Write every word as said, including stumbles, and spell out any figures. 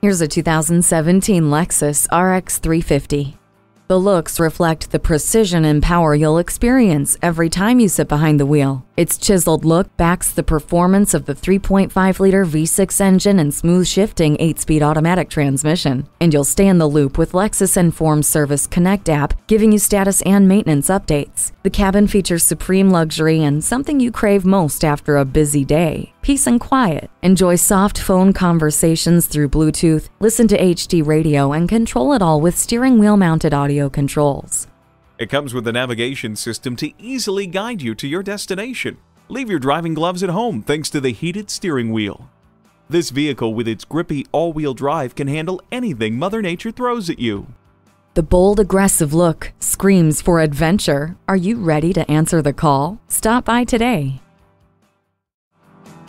Here's a two thousand seventeen Lexus R X three fifty. The looks reflect the precision and power you'll experience every time you sit behind the wheel. Its chiseled look backs the performance of the three point five liter V six engine and smooth shifting eight speed automatic transmission. And you'll stay in the loop with Lexus Enform Service Connect app, giving you status and maintenance updates. The cabin features supreme luxury and something you crave most after a busy day. Peace and quiet. Enjoy soft phone conversations through Bluetooth, listen to H D radio, and control it all with steering wheel mounted audio controls. It comes with a navigation system to easily guide you to your destination. Leave your driving gloves at home thanks to the heated steering wheel. This vehicle with its grippy all-wheel drive can handle anything Mother Nature throws at you. The bold, aggressive look screams for adventure. Are you ready to answer the call? Stop by today.